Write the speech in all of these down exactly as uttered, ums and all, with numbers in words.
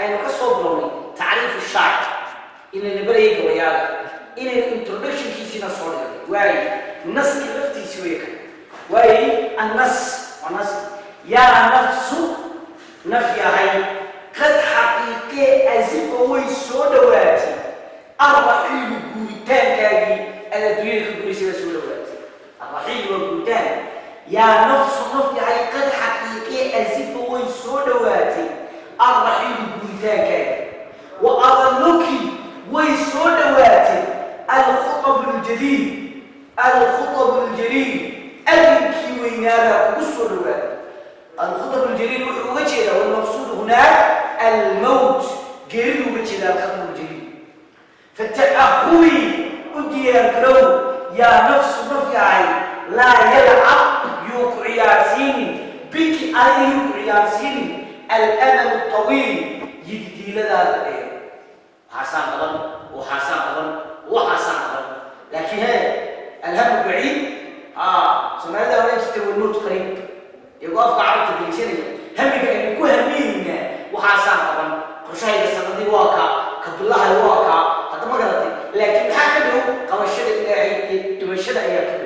aynu ka soo bilownay taariif shaar in la bareey go'ayaal in introduction kiisina soo dhigay way nas laftiisi way ka way annas anas ya nafsu nafyahay qad haqiqe azibo way soo dhawaatay arba'iil guuritaankaagi ala duuliga guurisa soo dhawaatay arba'iil guuritaan ya nafsu nafyahay qad haqiqe azibo way soo dhawaatay الرحيم بذاك وأظنك ويسود واتي الخطب الجليل الخطب الجليل أنك وينال وسود واتي الخطب الجليل وجهه والمقصود هناك الموت جرير وجهه الخطب الجليل فالتأهوي أدي الكلو يا نفس نفعي لا يلعب يقعياسين بك أي يقعياسين الأمل الطويل يدي لنا الأمل وحسن غرم وحسن غرم وحسن غرم لكن هذا الهم بعيد آه سمعت أنا أجتمع النوت قريب يقف قعدت بالجري همك أن يكون همينا وحسن غرم خشية السندي واقع كبلها الواقع هذا ما قلت لكن هكذا قمشنا إلى تمشنا إياك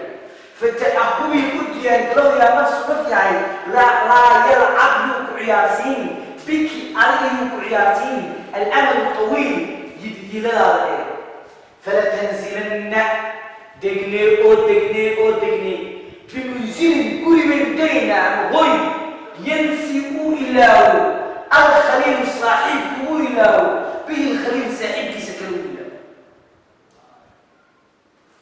فالتأهب يقول يا قلوب يا نفس مفيعي لا لا يلعب ياسين بكي عليه ياسين الامل الطويل يديلها فلا تنزلن دقني او دقني او دقني بمنزل كل من دينا غي ينسب الاه الخليل صاحب الاه به الخليل صاحب سكن الاه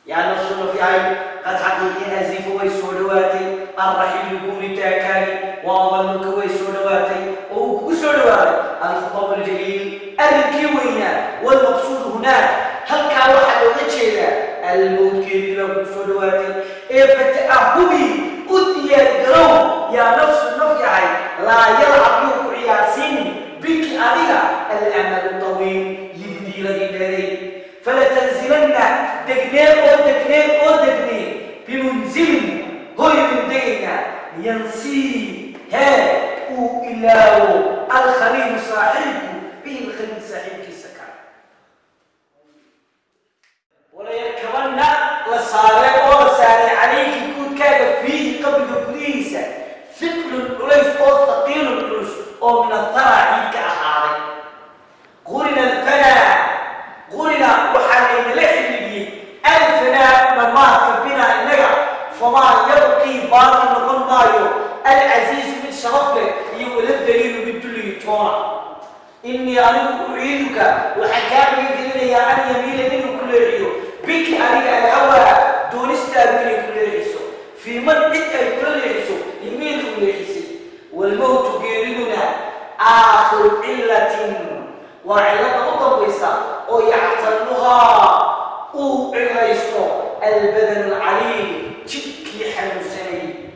يا نفس الرفيعين قد حقيقي ازيف ويسولواتي الرحيل يكون تاكاني وأظنك ويسولواتي أو كسولواتي الخطاب الجليل الكوينة والمقصود هناك هل كان واحد وجهه الموت كبير وكسولواتي فتأهبي أتي الجرو يا نفس النفعي لا يلعب يوقع ياسين بك عليها الأمل الطويل يدي لدي فلا تنزلن دقنين أو دقنين أو دقنين بمنزل غير دينا ينسي هاك إلا الخليل صاحبه به الخليل صاحبك سكر ولا يركبن لصالح ورسالة عليك يكون كاد فيه قبل ابليس ثقل اليس او ثقيل اليس او من الثرى منك احاري قرن الفناء قرن وحنين لحلي الفناء من مات بنا النجا فما يبقي باطل غنبايو العزيز من شرفك يولد الدليل من دليل تونا إني أنا أعيدك وحكامي دليل يا أن يميل منه كل ريو بك أنك الهوى دون استأمين كل ريسو في من إتأي كل ريسو يميل كل ريسي والموت جيرنا آخر علة وعلة مطبسة ويعتنها أو عليسو البدن العليل تشكي حنسين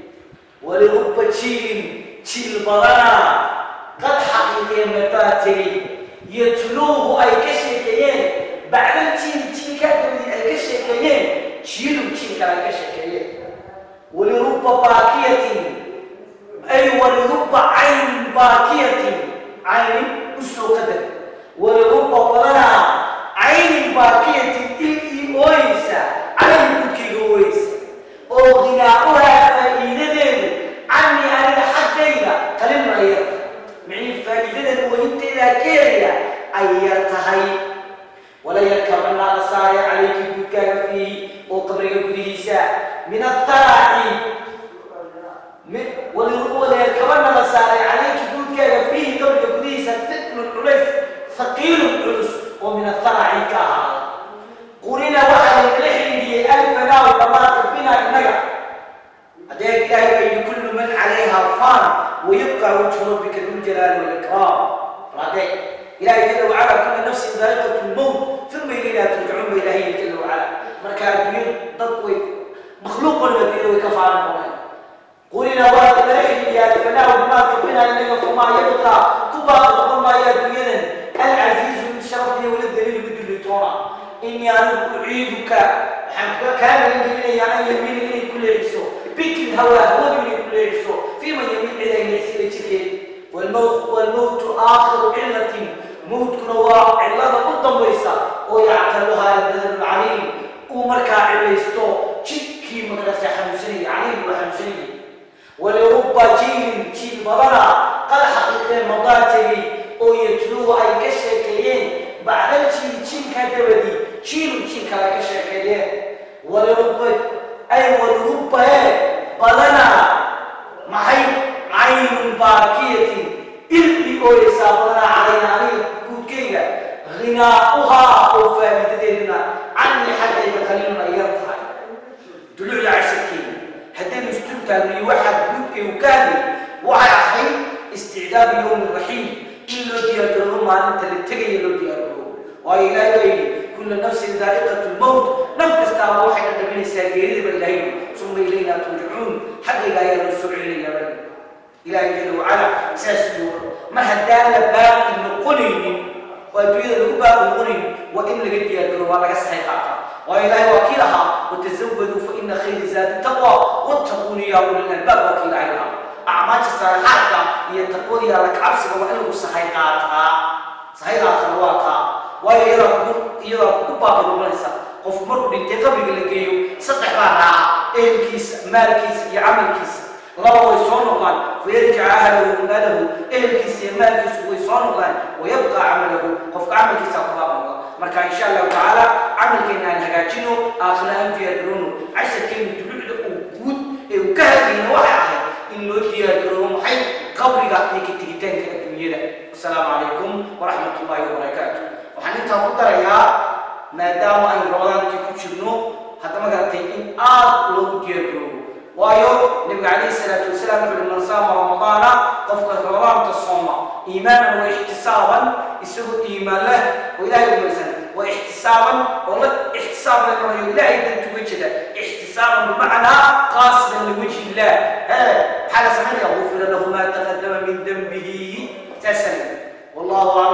ولرب تشيل تشيل برانا قد حقيقي متاتي يتلوه اي كشكيين بعد تشيل تشيل كاتب اي كشكيين تشيلوا تشيل كشكيين ولرب باكية اي ولرب عين باكية عين اسلو قدر ولرب برانا عين باكية تلقي اويسا عين بكي اويسا وغناؤها فائدة عني أنا حقيقة كلمة غير معني فائدة وأنت إذا كيريا أيرتهاي ولا يركبن على صارع عليك بكاء فيه وقبرك بريسا من الثرى ولا يركبن على صارع عليك بكاء فيه قبرك بريسا ثقل الأنس ثقيل الأنس ومن الثرى كهذا قرينا واحد الحلي ألف ناو وما أديك إلهي كل من عليها فان ويبقى وجه ربك ذو الجلال والإكرام. راديك إلهي جل وعلا كل نفس ذائقة الموت ثم إلينا ترجعون إلهي جل وعلا. مركا الدنيا ضبط مخلوق الذي وكفى عن مولاي. قولنا ولا تدري يا الفناء وما تبقينا إليك فما يبقى تبقى وما يا دينا العزيز من شرفني وللذليل بدون التوراه. إني أنا أعيدك كان يميل يعني يميل إلي كل عيسو بك الهوى هو يميل كل عيسو فيما يميل إليه يسير تكيل والموت والموت آخر علة موت كنوا علة قدام ويسا ويعتلوها البدن العليم ومركع عليستو تشكي مدرسة حمسني عليم وحمسني ولرب جيل جيل مبارا قال حقيقة مضاتي ويتلوها الكشكيين بعد الجيل جيل كدبدي جيل جيل كالكشكيين ولرب أي ولرب بدنا معي عين باكية إلبي أولي سابرنا علينا علينا كودكينا غناؤها وفهم تديننا عني حتى يتخلينا إيارتها دلوع العشكين حتى نستمتع من واحد كودكي وكامل وعي أخي استعداد يوم الرحيم إلا ديالهم أنت للتقي إلا ديالهم وإلى غيره كل نفس ذائقة الموت نفس تعمل حتى من الساكرين بالليل ثم إلينا ترجعون حتى لا يرسل إلينا بني إلهي جل وعلا ساسلوه ما هدى لباق النقلين وأدوية لباق النقلين وإن لقد يدروا على السحيقة وإلهي وكيلها وتزودوا فإن خير زاد التقوى واتقون يا أولي الألباب وكيل عينها أعمال الصالحات يتقون يا لك عبسك وإنه صحيقاتها صحيقات خلواتها ويرى كباق المنسى قف مرقب التقبل لقيه سطحها إهلكيس مالكيس يعملكيس الله يصونغان فيرجع أهله وماله إهلكيس مالكيس ويصونغان ويبقى عمله قف عملكيس أطلاب الله مركا إن شاء الله تعالى عملكينا نهجاجينه آخرنا أنت يدرونه عشان كين تلوح وجود وكهدين وحاجة إنه يدرون حي قبرك نكتيتين في الدنيا السلام عليكم ورحمة الله وبركاته وحنتها قدرها ما دام أن رمضان تكشرنه حتى ما قلتين آه لو يدرونه وايو نبي عليه الصلاة والسلام يقول من صام رمضان قفقة رمضان الصوم إيمانا واحتسابا يسوي إيمان له وإلهي المسلم واحتسابا والله احتسابا لأنه لا يدرك وجهه احتسابا بمعنى قاصدا لوجه الله هذا حال سمعنا يغفر له ما تقدم من ذنبه تسلم والله